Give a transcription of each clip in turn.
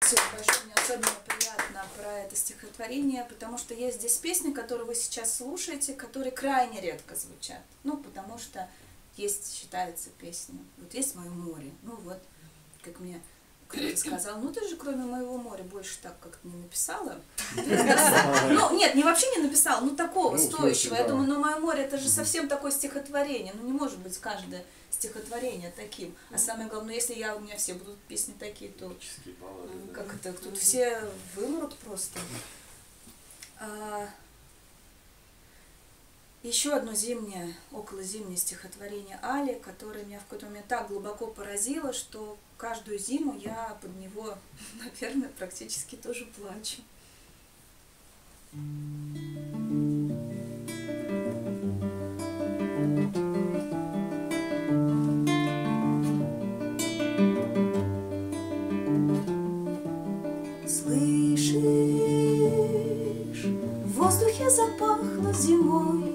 Спасибо большое, мне особенно приятно про это стихотворение, потому что есть здесь песни, которые вы сейчас слушаете, которые крайне редко звучат. Ну, потому что есть, считается, песни. Вот есть мое море. Ну вот, как мне кто-то сказал, ну ты же кроме моего моря больше так как-то не написала. Ну, нет, не вообще не написала, ну такого стоящего. Я думаю, ну мое море, это же совсем такое стихотворение. Ну не может быть каждое стихотворение таким. А самое главное, если у меня все будут песни такие, то как это, тут все вымрут просто. Еще одно зимнее, околозимнее стихотворение Али, которое меня в какой-то момент так глубоко поразило, что каждую зиму я под него, наверное, практически тоже плачу. Слышишь, в воздухе запахло зимой.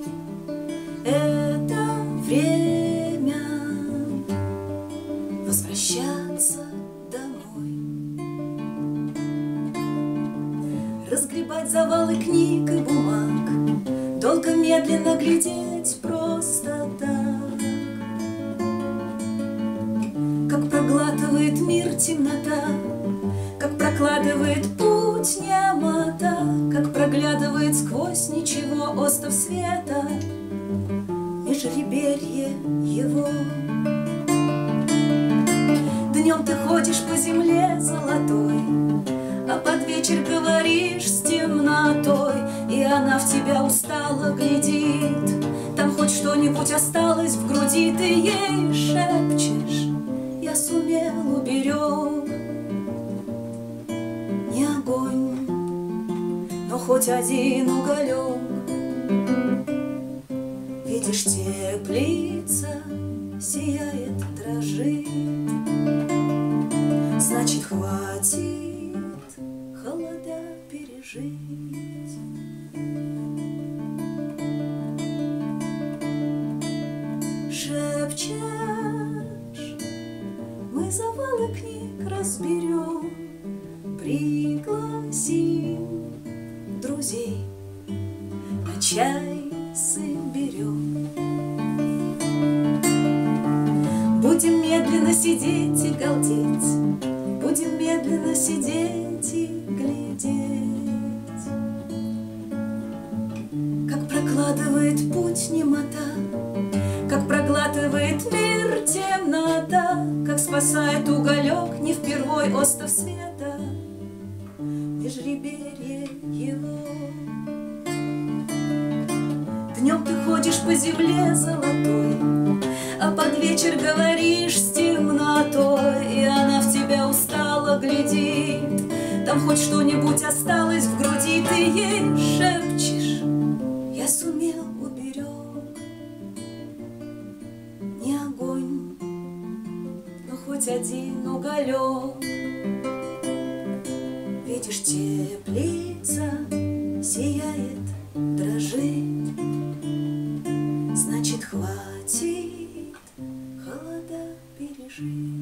Это время возвращаться домой, разгребать завалы книг и бумаг, долго медленно глядеть просто так, как проглатывает мир темнота, как прокладывает путь немота, как проглядывает сквозь ничего остов света. Межреберье его. Днем ты ходишь по земле золотой, а под вечер говоришь с темнотой, и она в тебя устало глядит. Там хоть что-нибудь осталось в груди, ты ей шепчешь: я сумел, уберег. Не огонь, но хоть один уголек. Видишь, теплица сияет, дрожит, значит, хватит холода пережить. Шепчешь, мы завалы книг разберем, пригласим друзей на чай. Соберем. Будем медленно сидеть и галдеть, будем медленно сидеть и глядеть, как прокладывает путь немота, как проглатывает мир темнота, как спасает уголек не впервой остов света, межреберье его. Днем ты ходишь по земле золотой, а под вечер говоришь с темнотой, и она в тебя устало глядит. Там хоть что-нибудь осталось в груди, ты ей шепчешь: я сумел, уберег. Не огонь, но хоть один уголек. Видишь, теплица сияет, дрожит. Хватит холода пережить.